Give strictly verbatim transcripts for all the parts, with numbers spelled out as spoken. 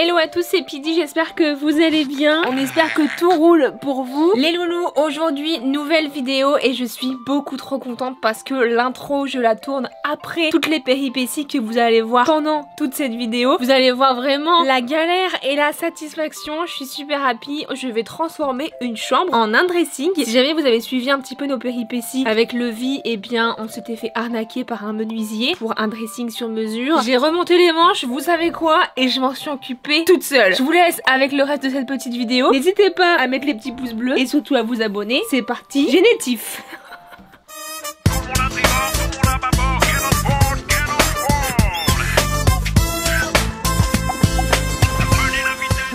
Hello à tous, c'est Pidi, j'espère que vous allez bien. On espère que tout roule pour vous. Les loulous, aujourd'hui, nouvelle vidéo et je suis beaucoup trop contente parce que l'intro, je la tourne après toutes les péripéties que vous allez voir pendant toute cette vidéo. Vous allez voir vraiment la galère et la satisfaction. Je suis super happy, je vais transformer une chambre en un dressing. Si jamais vous avez suivi un petit peu nos péripéties avec Levi, eh bien, on s'était fait arnaquer par un menuisier pour un dressing sur mesure. J'ai remonté les manches, vous savez quoi, et je m'en suis occupée toute seule. Je vous laisse avec le reste de cette petite vidéo. N'hésitez pas à mettre les petits pouces bleus et surtout à vous abonner. C'est parti, génétif.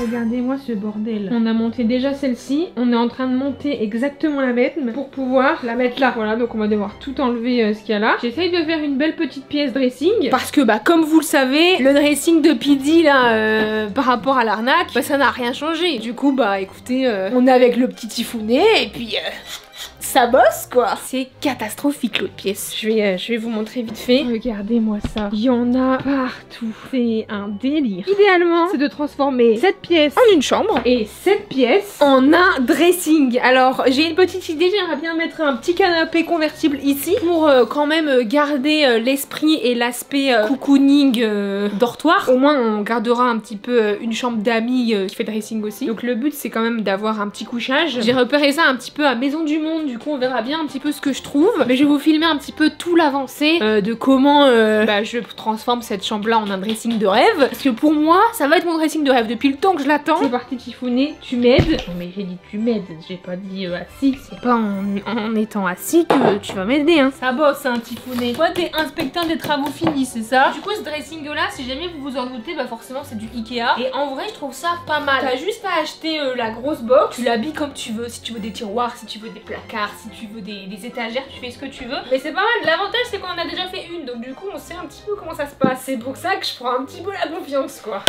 Regardez-moi ce bordel. On a monté déjà celle-ci. On est en train de monter exactement la même pour pouvoir la mettre là. Voilà, donc on va devoir tout enlever euh, ce qu'il y a là. J'essaye de faire une belle petite pièce dressing. Parce que, bah, comme vous le savez, le dressing de Pidi, là, euh, par rapport à l'arnaque, bah, ça n'a rien changé. Du coup, bah, écoutez, euh, on est avec le petit Tifouné et puis... Euh... ça bosse quoi. C'est catastrophique l'autre pièce. Je vais, euh, je vais vous montrer vite fait. Regardez-moi ça. Il y en a partout. C'est un délire. Idéalement, c'est de transformer cette pièce en une chambre et cette pièce en un dressing. Alors, j'ai une petite idée. J'aimerais bien mettre un petit canapé convertible ici pour euh, quand même garder euh, l'esprit et l'aspect euh, cocooning euh, dortoir. Au moins, on gardera un petit peu euh, une chambre d'amis euh, qui fait dressing aussi. Donc, le but, c'est quand même d'avoir un petit couchage. J'ai repéré ça un petit peu à Maison du Monde, du coup. On verra bien un petit peu ce que je trouve, mais je vais vous filmer un petit peu tout l'avancée euh, de comment euh, bah, je transforme cette chambre là en un dressing de rêve, parce que pour moi ça va être mon dressing de rêve depuis le temps que je l'attends. C'est parti Tifouné, tu m'aides. Non mais j'ai dit tu m'aides, j'ai pas dit euh, assis. C'est pas en, en étant assis que euh, tu vas m'aider hein. Ça bosse hein Tifouné. Toi t'es inspecteur des travaux finis, c'est ça? Du coup ce dressing là, si jamais vous vous en doutez, bah forcément c'est du Ikea, et en vrai je trouve ça pas mal. T'as juste à acheter euh, la grosse box, tu l'habilles comme tu veux, si tu veux des tiroirs, si tu veux des placards, si tu veux des, des étagères, tu fais ce que tu veux. Mais c'est pas mal, l'avantage c'est qu'on en a déjà fait une, donc du coup on sait un petit peu comment ça se passe. C'est pour ça que je prends un petit peu la confiance quoi.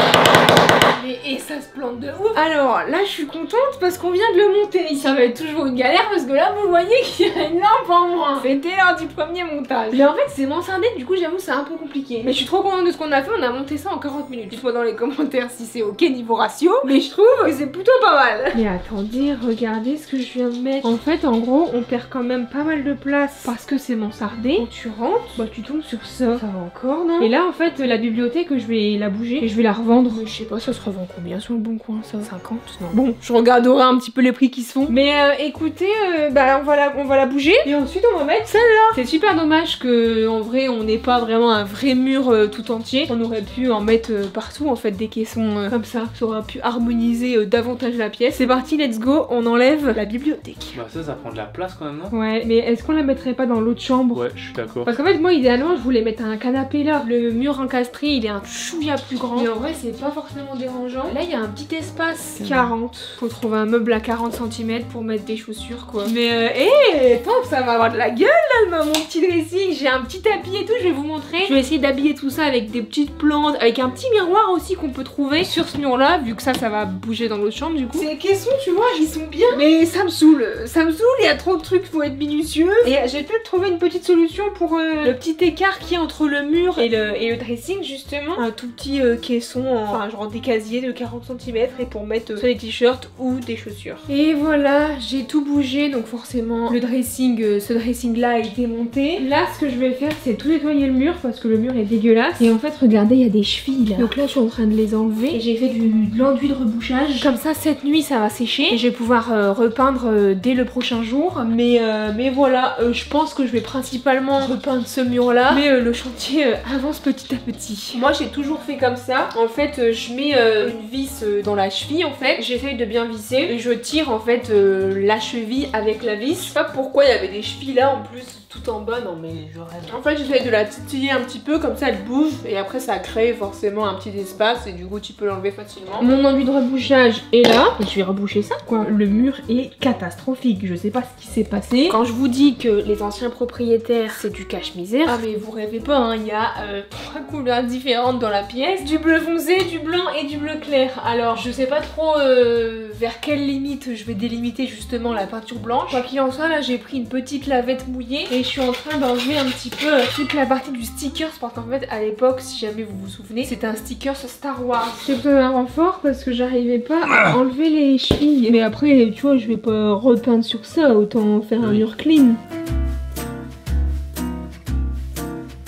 Mais et ça se plante de ouf. Alors là je suis contente parce qu'on vient de le monter. Ça va être toujours une galère parce que là vous voyez qu'il y a une lampe en moins. C'était l'heure du premier montage. Mais en fait c'est moins scindé, du coup j'avoue c'est un peu compliqué. Mais je suis trop contente de ce qu'on a fait, on a monté ça en quarante minutes. Dites-moi dans les commentaires si c'est ok niveau ratio, mais je trouve que c'est plutôt pas mal. Mais attendez, regardez ce que je viens de mettre. En fait en gros on perd quand même pas mal de place parce que c'est mansardé. Quand tu rentres, bah tu tombes sur ça. Ça va encore, non? Et là en fait la bibliothèque, je vais la bouger et je vais la revendre. Mais je sais pas, ça se revend combien sur le bon coin ça? cinquante? Non. Bon, je regarderai un petit peu les prix qui se font. Mais euh, écoutez, euh, bah on va, la, on va la bouger et ensuite on va mettre celle-là. C'est super dommage que en vrai on n'ait pas vraiment un vrai mur euh, tout entier. On aurait pu en mettre euh, partout en fait des caissons euh, comme ça. Ça aurait pu harmoniser euh, davantage la pièce. C'est parti, let's go, on enlève la bibliothèque. Bah ça, ça prend de la place quand même, non? Ouais, mais est-ce qu'on la mettrait pas dans l'autre chambre? Ouais, je suis d'accord. Parce qu'en fait, moi, idéalement, je voulais mettre un canapé là. Le mur encastré, il est un chouïa plus grand. Mais en vrai, c'est pas forcément dérangeant. Là, il y a un petit espace. quarante. Faut trouver un meuble à quarante centimètres pour mettre des chaussures, quoi. Mais, euh, hé, hey, top, ça va avoir de la gueule là, mon petit dressing. J'ai un petit tapis et tout, je vais vous montrer. Je vais essayer d'habiller tout ça avec des petites plantes, avec un petit miroir aussi qu'on peut trouver sur ce mur là, vu que ça, ça va bouger dans l'autre chambre, du coup. Ces caissons, tu vois, ils sont bien. Mais ça me saoule. Ça me saoule, il y a trop de trucs, faut être minutieux. Et j'ai peut-être trouvé une petite solution pour euh, le petit écart qui est entre le mur et le, et le dressing, justement. Un tout petit euh, caisson, en, enfin genre des casiers de quarante centimètres, et pour mettre euh, soit des t-shirts ou des chaussures. Et voilà, j'ai tout bougé, donc forcément le dressing, euh, ce dressing là a été monté. Là ce que je vais faire c'est tout nettoyer le mur parce que le mur est dégueulasse. Et en fait regardez, il y a des chevilles là. Donc là je suis en train de les enlever et j'ai fait du, de l'enduit de rebouchage. Comme ça cette nuit ça va sécher et je vais pouvoir euh, repeindre euh, dès le prochain jour. Mais, euh, mais voilà, euh, je pense que je vais principalement repeindre ce mur là. Mais euh, le chantier euh, avance petit à petit. Moi j'ai toujours fait comme ça. En fait euh, je mets euh, une vis euh, dans la cheville en fait. J'essaye de bien visser et je tire en fait euh, la cheville avec la vis. Je sais pas pourquoi il y avait des chevilles là en plus tout en bas. Non mais je rêve. En fait j'essaye de la titiller un petit peu comme ça elle bouge. Et après ça crée forcément un petit espace et du coup tu peux l'enlever facilement. Mon enduit de rebouchage est là. Et je vais reboucher ça quoi. Le mur est catastrophique. Je sais pas ce qui s'est passé. Quand je vous dis que les anciens propriétaires c'est du cache-misère, ah mais vous rêvez pas hein, il y a euh, trois couleurs différentes dans la pièce, du bleu foncé, du blanc et du bleu clair. Alors je sais pas trop euh, vers quelle limite je vais délimiter justement la peinture blanche. Quoi qu'il en soit là j'ai pris une petite lavette mouillée et je suis en train d'enlever un petit peu toute la partie du stickers, parce qu'en fait à l'époque, si jamais vous vous souvenez, c'était un sticker Star Wars. C'est plutôt un renfort parce que j'arrivais pas à enlever les chevilles. Mais après tu vois, je vais pas repeindre sur ça, autant faire un mur clean.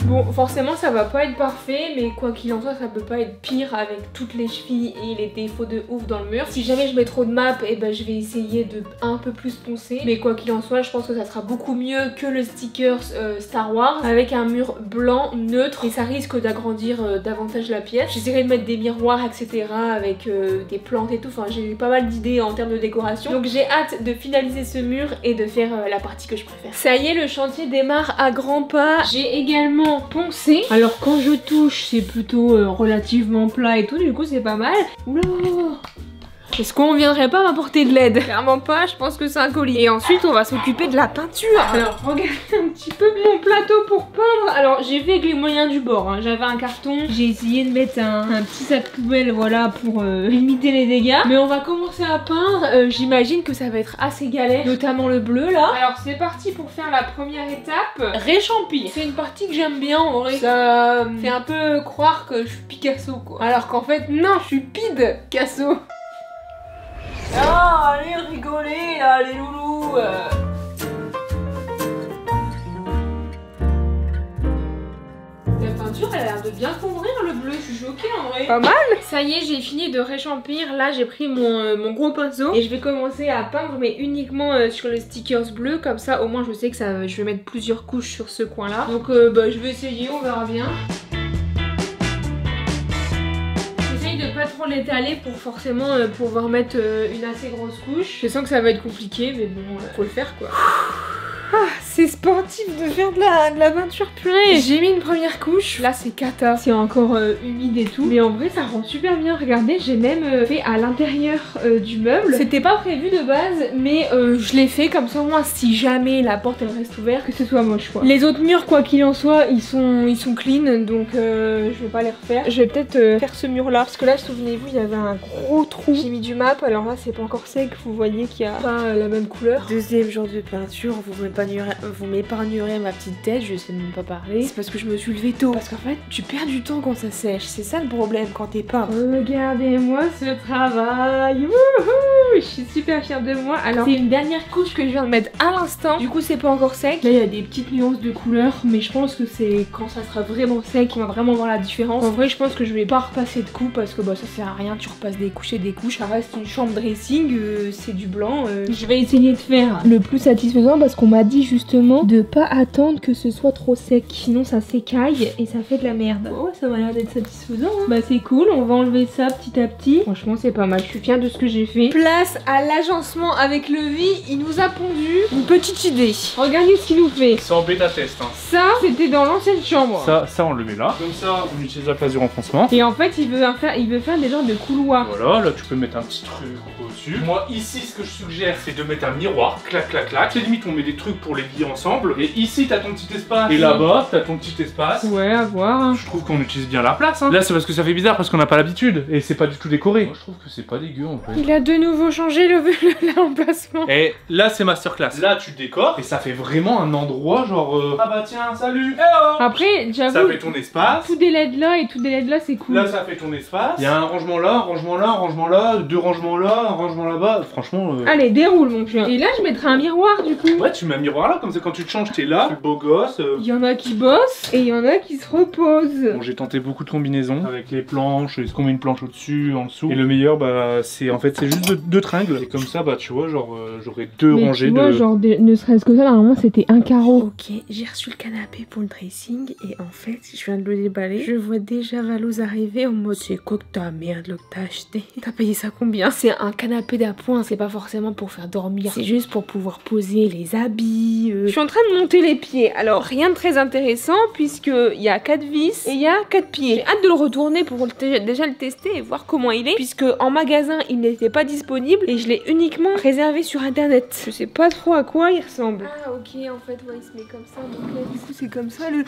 Bon, forcément ça va pas être parfait, mais quoi qu'il en soit ça peut pas être pire avec toutes les chevilles et les défauts de ouf dans le mur. Si jamais je mets trop de map, et eh ben je vais essayer de un peu plus poncer, mais quoi qu'il en soit je pense que ça sera beaucoup mieux que le stickers euh, Star Wars avec un mur blanc neutre, et ça risque d'agrandir euh, davantage la pièce. J'essaierai de mettre des miroirs etc avec euh, des plantes et tout, enfin j'ai eu pas mal d'idées en termes de décoration, donc j'ai hâte de finaliser ce mur et de faire euh, la partie que je préfère. Ça y est, le chantier démarre à grands pas. J'ai également poncé. Alors quand je touche c'est plutôt euh, relativement plat et tout, du coup c'est pas mal. Ouh. Est-ce qu'on viendrait pas m'apporter de l'aide? Clairement pas, je pense que c'est un colis. Et ensuite on va s'occuper de la peinture. Alors regardez un petit peu mon plateau pour peindre. Alors j'ai fait avec les moyens du bord hein. J'avais un carton, j'ai essayé de mettre un, un petit sac poubelle, voilà, pour euh, limiter les dégâts. Mais on va commencer à peindre, euh, j'imagine que ça va être assez galère, notamment le bleu là. Alors c'est parti pour faire la première étape, réchampir. C'est une partie que j'aime bien en vrai. Ça euh, fait un peu croire que je suis Picasso quoi, alors qu'en fait non, je suis Pidi Picasso. Ah, allez rigoler là, les loulous euh... La peinture elle a l'air de bien couvrir le bleu, je suis choquée en vrai. Pas mal. Ça y est, j'ai fini de réchampir, là j'ai pris mon, euh, mon gros pinceau et je vais commencer à peindre, mais uniquement euh, sur les stickers bleus, comme ça au moins je sais que ça, je vais mettre plusieurs couches sur ce coin là. Donc euh, bah, je vais essayer, on verra bien. Pas trop l'étaler pour forcément euh, pouvoir mettre euh, une assez grosse couche. Je sens que ça va être compliqué, mais bon, euh, faut le faire quoi. Ah, c'est sportif de faire de la, de la peinture purée. J'ai mis une première couche, là c'est cata, c'est encore euh, humide et tout, mais en vrai ça rend super bien. Regardez, j'ai même euh, fait à l'intérieur euh, du meuble. C'était pas prévu de base, mais euh, je l'ai fait comme ça, moi si jamais la porte elle reste ouverte, que ce soit moche quoi. Les autres murs quoi qu'il en soit, ils sont, ils sont clean, donc euh, je vais pas les refaire. Je vais peut-être euh, faire ce mur là, parce que là souvenez-vous il y avait un gros trou. J'ai mis du map, alors là c'est pas encore sec, vous voyez qu'il y a pas euh, la même couleur. Deuxième genre de peinture, vous voyez. Vous m'épargnerez ma petite tête, je sais même pas parler. C'est parce que je me suis levée tôt. Parce qu'en fait, tu perds du temps quand ça sèche. C'est ça le problème quand t'es peint. Regardez-moi ce travail. Wouhou, je suis super fière de moi. Alors, c'est une dernière couche que je viens de mettre à l'instant. Du coup, c'est pas encore sec. Là, il y a des petites nuances de couleur, mais je pense que c'est quand ça sera vraiment sec qu'on va vraiment voir la différence. En vrai, je pense que je vais pas repasser de coups parce que bah ça sert à rien. Tu repasses des couches et des couches. Ça reste une chambre dressing. Euh, c'est du blanc. Euh... Je vais essayer de faire le plus satisfaisant parce qu'on m'a dit justement de pas attendre que ce soit trop sec, sinon ça s'écaille et ça fait de la merde. Oh, ça m'a l'air d'être satisfaisant hein. Bah c'est cool, on va enlever ça petit à petit. Franchement c'est pas mal, je suis fière de ce que j'ai fait. Place à l'agencement avec le vie. Il nous a pondu une petite idée. Regardez ce qu'il nous fait. C'est en bêta test hein. Ça c'était dans l'ancienne chambre. Ça, ça on le met là. Comme ça on utilise la place du renfoncement. Et en fait il veut faire, il veut faire des genres de couloirs. Voilà, là tu peux mettre un petit truc au-dessus. Moi ici ce que je suggère c'est de mettre un miroir. Clac clac clac. C'est limite on met des trucs pour les lier ensemble, et ici t'as ton petit espace et là-bas t'as ton petit espace. Ouais, à voir. Je trouve qu'on utilise bien la place hein. Là c'est parce que ça fait bizarre parce qu'on n'a pas l'habitude et c'est pas du tout décoré. Moi je trouve que c'est pas dégueu en fait. Il a de nouveau changé l'emplacement le, le, et là c'est masterclass. Là tu décores et ça fait vraiment un endroit genre euh... ah bah tiens salut. Hello. Après j'avoue ça fait ton espace. Tout des L E D là et tout des L E D là c'est cool. Là ça fait ton espace. Il y a un rangement là, un rangement là, un rangement là, deux rangements là, un rangement là-bas. Franchement euh... allez déroule mon chien. Et là je mettrai un miroir du coup. Ouais, tu mets un miroir là, comme ça quand tu te changes t'es là, tu beau gosse. Euh... Il y en a qui bossent et il y en a qui se reposent. Bon, j'ai tenté beaucoup de combinaisons avec les planches, est-ce qu'on met une planche au-dessus, en dessous. Et le meilleur bah c'est en fait c'est juste deux, deux tringles. Et comme ça bah tu vois genre euh, j'aurais deux mais rangées tu vois, de. Genre de... ne serait-ce que ça normalement c'était un carreau. Ok, j'ai reçu le canapé pour le dressing et en fait je viens de le déballer. Je vois déjà Valouze arriver en mode c'est quoi que ta merde là que t'as acheté. T'as payé ça combien? C'est un canapé d'appoint, c'est pas forcément pour faire dormir, c'est juste pour pouvoir poser les habits. Je suis en train de monter les pieds. Alors rien de très intéressant puisque il y a quatre vis et il y a quatre pieds. J'ai hâte de le retourner pour le déjà le tester et voir comment il est, puisque en magasin il n'était pas disponible et je l'ai uniquement réservé sur internet. Je sais pas trop à quoi il ressemble. Ah ok, en fait ouais, il se met comme ça. Donc là, du coup c'est comme ça le...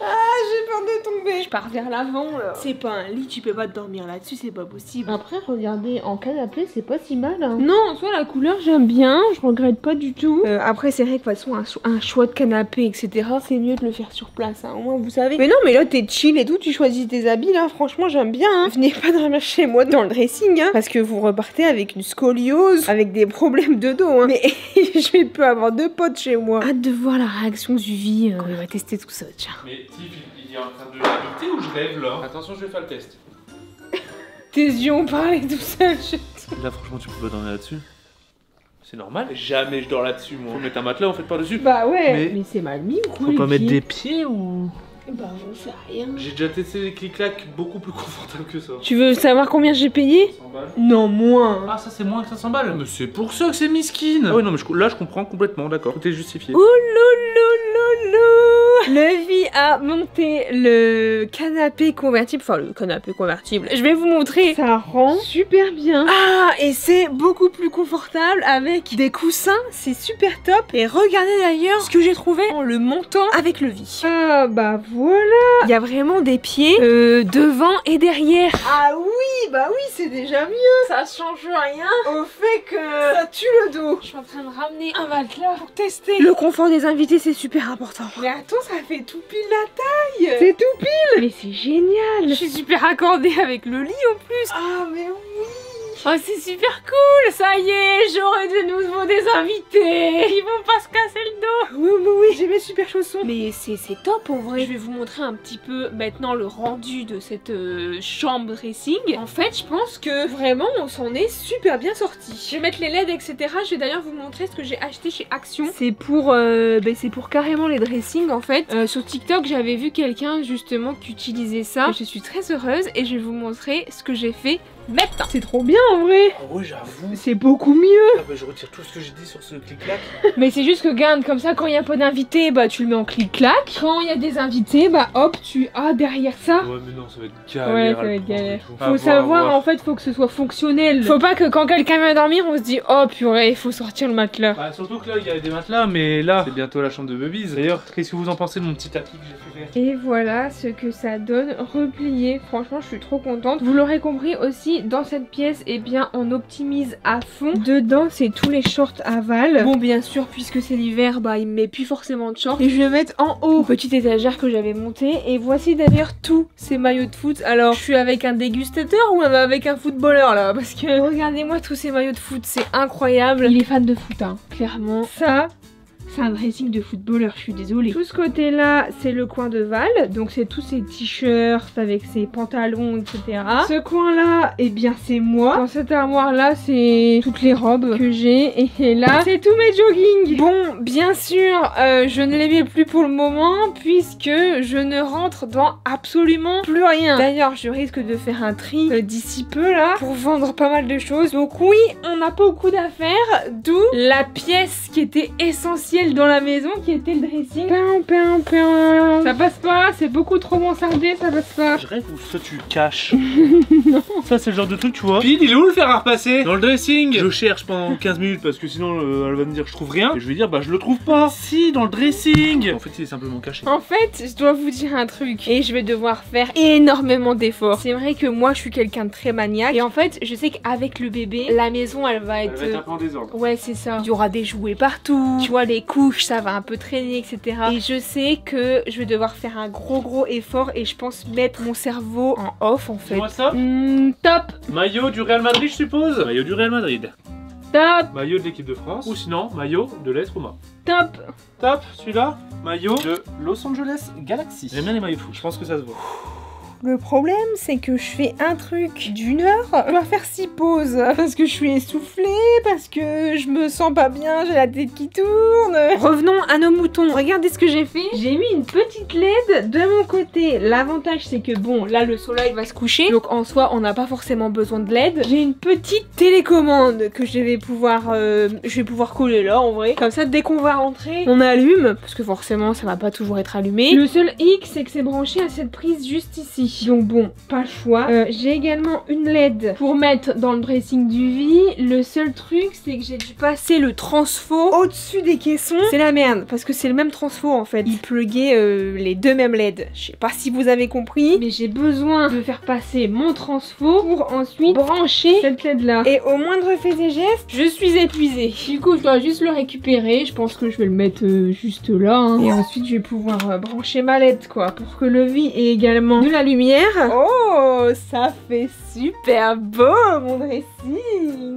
Ah, j'ai peur de tomber. Je pars vers l'avant là. C'est pas un lit, tu peux pas dormir là-dessus, c'est pas possible. Après, regardez, en canapé, c'est pas si mal. Hein. Non, en soi, la couleur, j'aime bien, je regrette pas du tout. Euh, après, c'est vrai que de toute façon, un, un choix de canapé, et cetera, c'est mieux de le faire sur place, hein, au moins, vous savez. Mais non, mais là, t'es chill et tout, tu choisis tes habits là, franchement, j'aime bien. Hein. Venez pas dormir chez moi dans le dressing, hein, parce que vous repartez avec une scoliose, avec des problèmes de dos. Hein. Mais je vais plus avoir deux potes chez moi. Hâte de voir la réaction du vie euh, quand il va tester tout ça, tiens. Mais Tiff, il est en train de l'habiter ou je rêve là? Attention, je vais faire le test. Tes yeux ont parlé tout seul. Là, franchement, tu peux pas dormir là-dessus. C'est normal, jamais je dors là-dessus, moi. Faut mettre un matelas, on fait pas dessus. Bah ouais, mais, mais c'est mal mis ou quoi? Faut pas mettre des pieds ou... Bah, j'en sais rien. J'ai déjà testé des clic-clac beaucoup plus confortables que ça. Tu veux savoir combien j'ai payé? cent balles. Non, moins. Ah, ça c'est moins que cinq cents balles. Mais c'est pour ça que c'est miskine. Ah oui, non, mais je, là je comprends complètement, d'accord. Tout est justifié. Ouh, loulou, loulou. Le vie a monté le canapé convertible. Enfin, le canapé convertible. Je vais vous montrer. Ça rend super bien. Ah, et c'est beaucoup plus confortable avec des coussins. C'est super top. Et regardez d'ailleurs ce que j'ai trouvé en le montant avec le vie. Ah, bah, vous. Voilà. Il y a vraiment des pieds euh, devant et derrière. Ah oui, bah oui, c'est déjà mieux. Ça change rien au fait que ça tue le dos. Je suis en train de ramener un matelas pour tester. Le confort des invités, c'est super important. Mais attends, ça fait tout pile la taille. C'est tout pile. Mais c'est génial. Je suis super accordée avec le lit en plus. Ah mais oui. Oh, c'est super cool, ça y est, j'aurai de nouveau des invités. Ils vont pas se casser le dos. Oui, oui, oui, j'ai mes super chaussons. Mais c'est top en vrai. Je vais vous montrer un petit peu maintenant le rendu de cette euh, chambre dressing. En fait, je pense que vraiment, on s'en est super bien sorti. Je vais mettre les L E D, et cetera. Je vais d'ailleurs vous montrer ce que j'ai acheté chez Action. C'est pour, euh, ben, c'est pour carrément les dressings en fait. Euh, sur TikTok, j'avais vu quelqu'un justement qui utilisait ça. Je suis très heureuse et je vais vous montrer ce que j'ai fait. C'est trop bien en vrai. Ah ouais, j'avoue. C'est beaucoup mieux. Ah bah, je retire tout ce que j'ai dit sur ce clic-clac. Mais c'est juste que garde comme ça, quand il n'y a pas d'invité, bah tu le mets en clic-clac. Quand il y a des invités, bah hop, tu as derrière ça. Ouais, mais non, ça va être galère. Ouais, ça va être galère. Faut ah, savoir, voir. En fait, faut que ce soit fonctionnel. Faut pas que quand quelqu'un vient dormir, on se dit oh purée, il faut sortir le matelas. Bah, surtout que là, il y a des matelas, mais là, c'est bientôt la chambre de Bubis. D'ailleurs, qu'est-ce que vous en pensez de mon petit tapis que j'ai fait faire? Et voilà ce que ça donne replié. Franchement, je suis trop contente. Vous l'aurez compris aussi. Dans cette pièce, et eh bien on optimise à fond. Dedans, c'est tous les shorts aval. Bon, bien sûr, puisque c'est l'hiver, bah il ne met plus forcément de shorts. Et je vais mettre en haut, petite étagère que j'avais montée. Et voici d'ailleurs tous ces maillots de foot. Alors, je suis avec un dégustateur ou avec un footballeur là? Parce que regardez-moi tous ces maillots de foot, c'est incroyable. Il est fan de foot, hein, clairement. Ça. C'est un dressing de footballeur, je suis désolée. Tout ce côté là, c'est le coin de Val. Donc c'est tous ses t-shirts avec ses pantalons, et cetera. Ce coin là, et eh bien c'est moi. Dans cette armoire là, c'est toutes les robes que j'ai. Et là, c'est tous mes joggings. Bon, bien sûr, euh, je ne les mets plus pour le moment, puisque je ne rentre dans absolument plus rien. D'ailleurs, je risque de faire un tri euh, d'ici peu là, pour vendre pas mal de choses. Donc oui, on n'a pas beaucoup d'affaires. D'où la pièce qui était essentielle dans la maison, qui était le dressing. Pin, pin, pin. Ça passe pas, c'est beaucoup trop mansardé, ça passe pas. Je rêve ou ça tu caches? Non. Ça c'est le genre de truc, tu vois. Pidi, il est où le fer à repasser? Dans le dressing. Je cherche pendant quinze minutes parce que sinon euh, elle va me dire je trouve rien. Et je vais dire bah je le trouve pas. Si, dans le dressing. En fait il est simplement caché. En fait je dois vous dire un truc et je vais devoir faire énormément d'efforts. C'est vrai que moi je suis quelqu'un de très maniaque. Et en fait je sais qu'avec le bébé, la maison elle va être, elle va être un peu en désordre. Ouais c'est ça. Il y aura des jouets partout. Tu vois les couches, ça va un peu traîner, et cetera. Et je sais que je vais devoir faire un gros gros effort et je pense mettre mon cerveau en off en fait. Moi ça mmh, top. Maillot du Real Madrid, je suppose. Maillot du Real Madrid. Top. Maillot de l'équipe de France. Ou sinon, maillot de l'A S Roma. Top. Top, celui-là, maillot de Los Angeles Galaxy. J'aime bien les maillots de foot, je pense que ça se voit. Le problème, c'est que je fais un truc d'une heure, je dois faire six pauses parce que je suis essoufflée, parce que je me sens pas bien, j'ai la tête qui tourne. Revenons à nos moutons. Regardez ce que j'ai fait. J'ai mis une petite L E D de mon côté. L'avantage, c'est que bon, là le soleil va se coucher, donc en soi, on n'a pas forcément besoin de L E D. J'ai une petite télécommande que je vais pouvoir, euh, je vais pouvoir coller là en vrai. Comme ça, dès qu'on va rentrer, on allume parce que forcément, ça va pas toujours être allumé. Le seul hic, c'est que c'est branché à cette prise juste ici. ici. Donc bon, pas le choix. Euh, j'ai également une L E D pour mettre dans le dressing du lit. Le seul truc, c'est que j'ai dû passer le transfo au-dessus des caissons. C'est la merde, parce que c'est le même transfo en fait. Il pluguait euh, les deux mêmes L E D. Je sais pas si vous avez compris, mais j'ai besoin de faire passer mon transfo pour ensuite brancher cette L E D là. Et au moindre fait et geste, je suis épuisée. Du coup, je dois juste le récupérer. Je pense que je vais le mettre euh, juste là. Hein. Et ensuite, je vais pouvoir euh, brancher ma L E D quoi, pour que le lit ait également de la lumière. Oh, ça fait super beau mon dressing.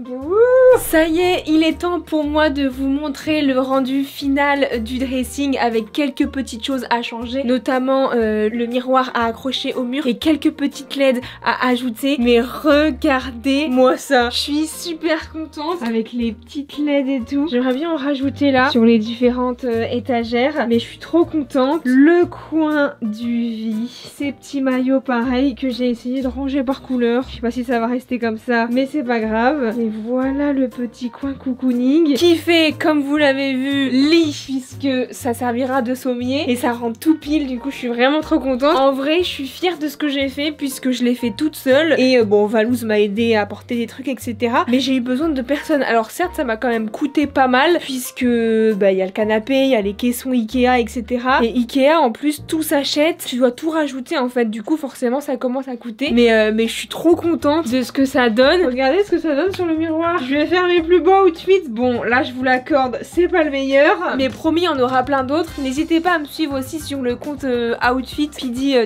Ouh. Ça y est, il est temps pour moi de vous montrer le rendu final du dressing avec quelques petites choses à changer, notamment euh, le miroir à accrocher au mur et quelques petites L E D à ajouter. Mais regardez-moi ça, je suis super contente avec les petites L E D et tout. J'aimerais bien en rajouter là sur les différentes euh, étagères, mais je suis trop contente. Le coin du lit, ces petits maillots pareil que j'ai essayé de ranger par couleur. Je sais pas si ça va rester comme ça, mais c'est pas grave. Et voilà le petit coin cocooning qui fait, comme vous l'avez vu, lit, puisque ça servira de sommier et ça rend tout pile. Du coup, je suis vraiment trop contente. En vrai, je suis fière de ce que j'ai fait puisque je l'ai fait toute seule. Et bon, Valouze m'a aidé à porter des trucs, et cetera. Mais j'ai eu besoin de personne. Alors certes, ça m'a quand même coûté pas mal puisque bah il y a le canapé, il y a les caissons Ikea, et cetera. Et Ikea, en plus, tout s'achète. Tu dois tout rajouter en fait. Du coup, forcément, ça commence à coûter. Mais euh, mais je suis trop contente de ce que ça donne. Regardez ce que ça donne sur le miroir. Je vais faire mes plus beaux outfits. Bon, là, je vous l'accorde, c'est pas le meilleur, mais promis, on aura plein d'autres. N'hésitez pas à me suivre aussi sur le compte euh, outfit Pidi-O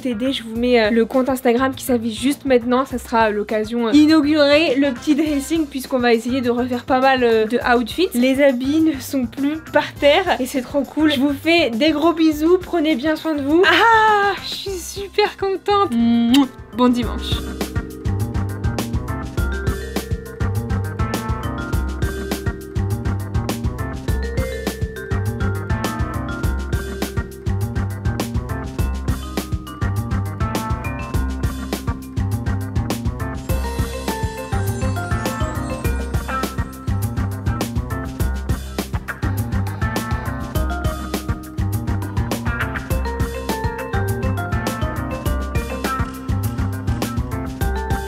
T D. Je vous mets euh, le compte Instagram qui s'affiche juste maintenant. Ça sera euh, l'occasion euh, d'inaugurer le petit dressing puisqu'on va essayer de refaire pas mal euh, de outfits. Les habits ne sont plus par terre et c'est trop cool. Je vous fais des gros bisous. Prenez bien soin de vous. Ah, je suis super contente. Bon dimanche.